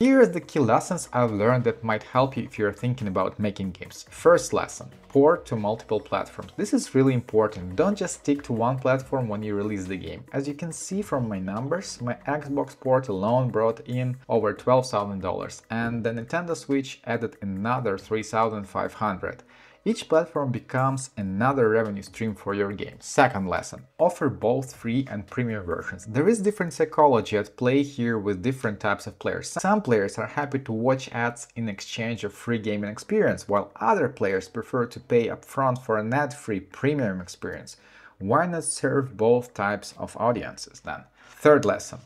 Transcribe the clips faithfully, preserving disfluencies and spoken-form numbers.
Here are the key lessons I've learned that might help you if you're thinking about making games. First lesson, port to multiple platforms. This is really important, don't just stick to one platform when you release the game. As you can see from my numbers, my Xbox port alone brought in over twelve thousand dollars and the Nintendo Switch added another three thousand five hundred dollars. Each platform becomes another revenue stream for your game. Second lesson, offer both free and premium versions. There is different psychology at play here with different types of players. Some players are happy to watch ads in exchange of free gaming experience, while other players prefer to pay upfront for an ad-free premium experience. Why not serve both types of audiences then? Third lesson,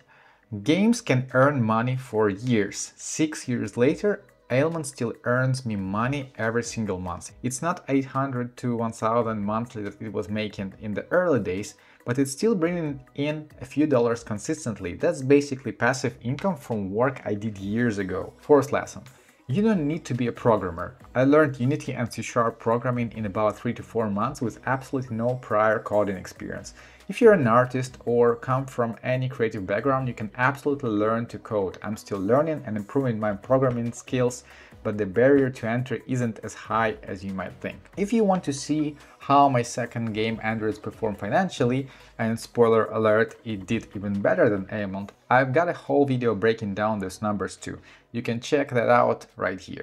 games can earn money for years. Six years later, Ailment still earns me money every single month. It's not eight hundred to one thousand monthly that it was making in the early days, but it's still bringing in a few dollars consistently. That's basically passive income from work I did years ago. Fourth lesson. You don't need to be a programmer. I learned Unity and C sharp programming in about three to four months with absolutely no prior coding experience. If you're an artist or come from any creative background, you can absolutely learn to code. I'm still learning and improving my programming skills, but the barrier to entry isn't as high as you might think. If you want to see how my second game Androids performed financially, and spoiler alert, it did even better than Ailment, I've got a whole video breaking down those numbers too. You can check that out right here.